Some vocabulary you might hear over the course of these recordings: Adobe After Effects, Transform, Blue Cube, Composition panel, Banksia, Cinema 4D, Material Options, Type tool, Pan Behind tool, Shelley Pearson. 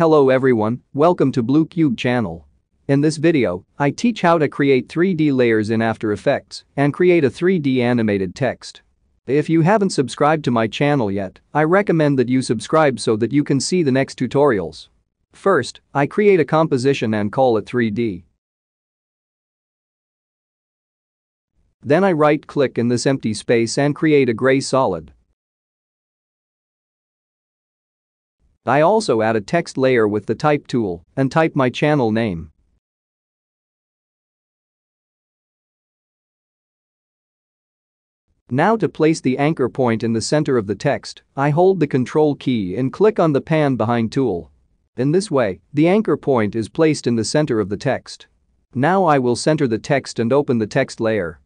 Hello everyone, welcome to Blue Cube channel. In this video, I teach how to create 3D layers in After Effects and create a 3D animated text. If you haven't subscribed to my channel yet, I recommend that you subscribe so that you can see the next tutorials. First, I create a composition and call it 3D. Then I right-click in this empty space and create a gray solid. I also add a text layer with the Type tool and type my channel name. Now to place the anchor point in the center of the text, I hold the Control key and click on the Pan Behind tool. In this way, the anchor point is placed in the center of the text. Now I will center the text and open the text layer.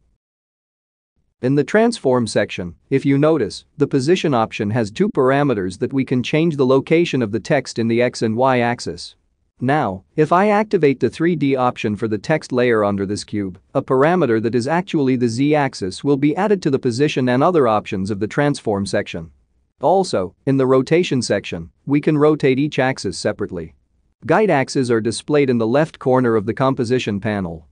In the Transform section, if you notice, the Position option has two parameters that we can change the location of the text in the X and Y axis. Now, if I activate the 3D option for the text layer under this cube, a parameter that is actually the Z axis will be added to the Position and other options of the Transform section. Also, in the Rotation section, we can rotate each axis separately. Guide axes are displayed in the left corner of the Composition panel.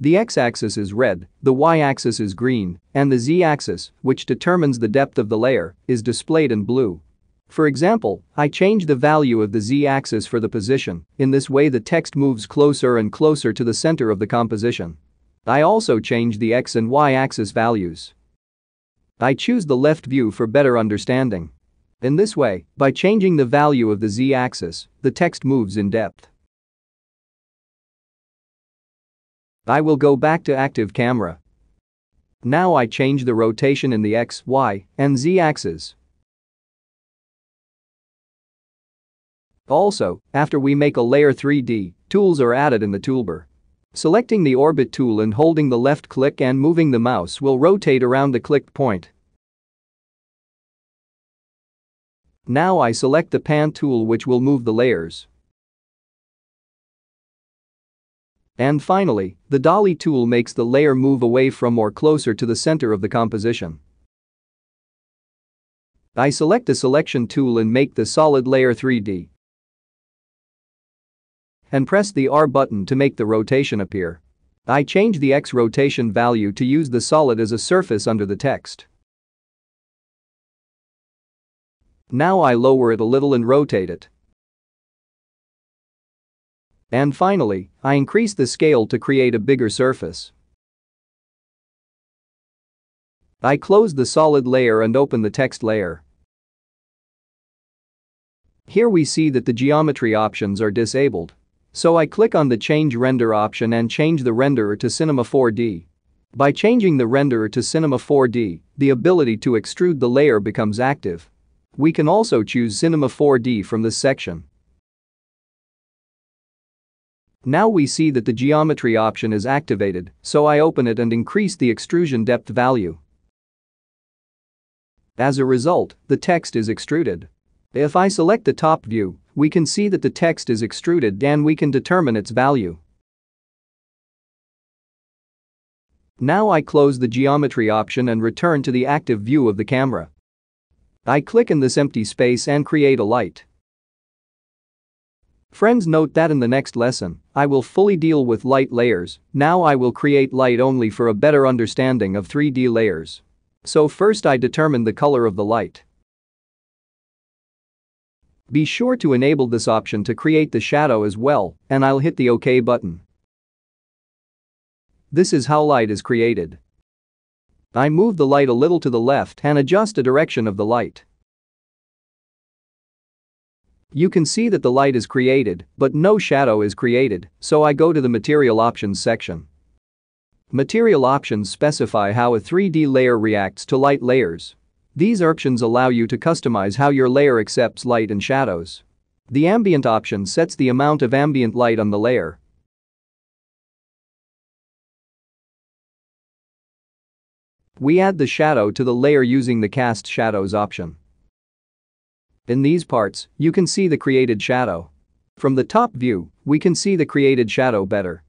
The x-axis is red, the y-axis is green, and the z-axis, which determines the depth of the layer, is displayed in blue. For example, I change the value of the z-axis for the Position. In this way the text moves closer and closer to the center of the composition. I also change the x and y-axis values. I choose the left view for better understanding. In this way, by changing the value of the z-axis, the text moves in depth. I will go back to active camera. Now I change the rotation in the X, Y, and Z axes. Also, after we make a layer 3D, tools are added in the toolbar. Selecting the Orbit tool and holding the left click and moving the mouse will rotate around the clicked point. Now I select the Pan tool which will move the layers. And finally, the Dolly tool makes the layer move away from or closer to the center of the composition. I select the Selection tool and make the solid layer 3D. And press the R button to make the rotation appear. I change the X rotation value to use the solid as a surface under the text. Now I lower it a little and rotate it. And finally, I increase the scale to create a bigger surface. I close the solid layer and open the text layer. Here we see that the geometry options are disabled. So I click on the Change Render option and change the renderer to Cinema 4D. By changing the renderer to Cinema 4D, the ability to extrude the layer becomes active. We can also choose Cinema 4D from this section. Now we see that the geometry option is activated, so I open it and increase the extrusion depth value. As a result, the text is extruded. If I select the top view, we can see that the text is extruded and we can determine its value. Now I close the geometry option and return to the active view of the camera. I click in this empty space and create a light. Friends, note that in the next lesson, I will fully deal with light layers. Now I will create light only for a better understanding of 3D layers. So first I determine the color of the light. Be sure to enable this option to create the shadow as well, and I'll hit the OK button. This is how light is created. I move the light a little to the left and adjust the direction of the light. You can see that the light is created, but no shadow is created, so I go to the Material Options section. Material Options specify how a 3D layer reacts to light layers. These options allow you to customize how your layer accepts light and shadows. The Ambient option sets the amount of ambient light on the layer. We add the shadow to the layer using the Cast Shadows option. In these parts, you can see the created shadow. From the top view, we can see the created shadow better.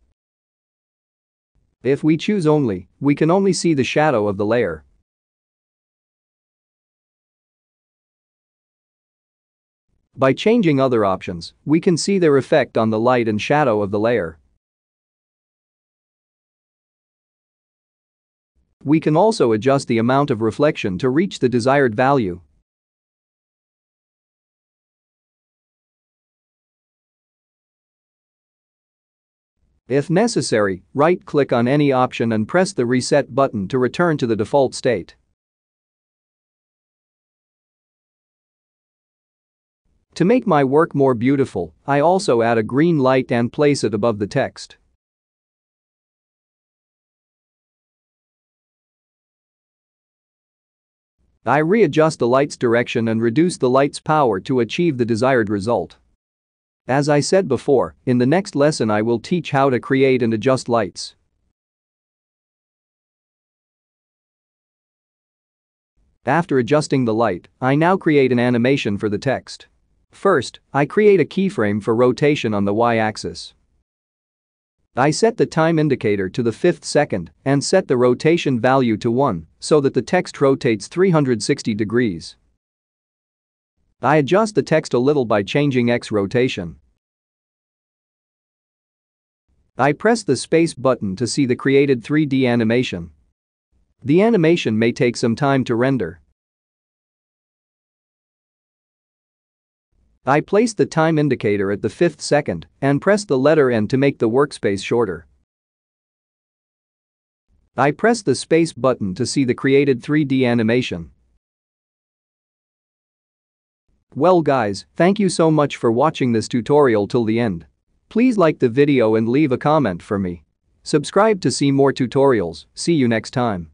If we choose Only, we can only see the shadow of the layer. By changing other options, we can see their effect on the light and shadow of the layer. We can also adjust the amount of reflection to reach the desired value. If necessary, right-click on any option and press the Reset button to return to the default state. To make my work more beautiful, I also add a green light and place it above the text. I readjust the light's direction and reduce the light's power to achieve the desired result. As I said before, in the next lesson I will teach how to create and adjust lights. After adjusting the light, I now create an animation for the text. First, I create a keyframe for rotation on the y-axis. I set the time indicator to the 5th second and set the rotation value to 1 so that the text rotates 360 degrees. I adjust the text a little by changing X rotation. I press the space button to see the created 3D animation. The animation may take some time to render. I place the time indicator at the 5th second and press the letter N to make the workspace shorter. I press the space button to see the created 3D animation. Well guys, thank you so much for watching this tutorial till the end. Please like the video and leave a comment for me. Subscribe to see more tutorials. See you next time.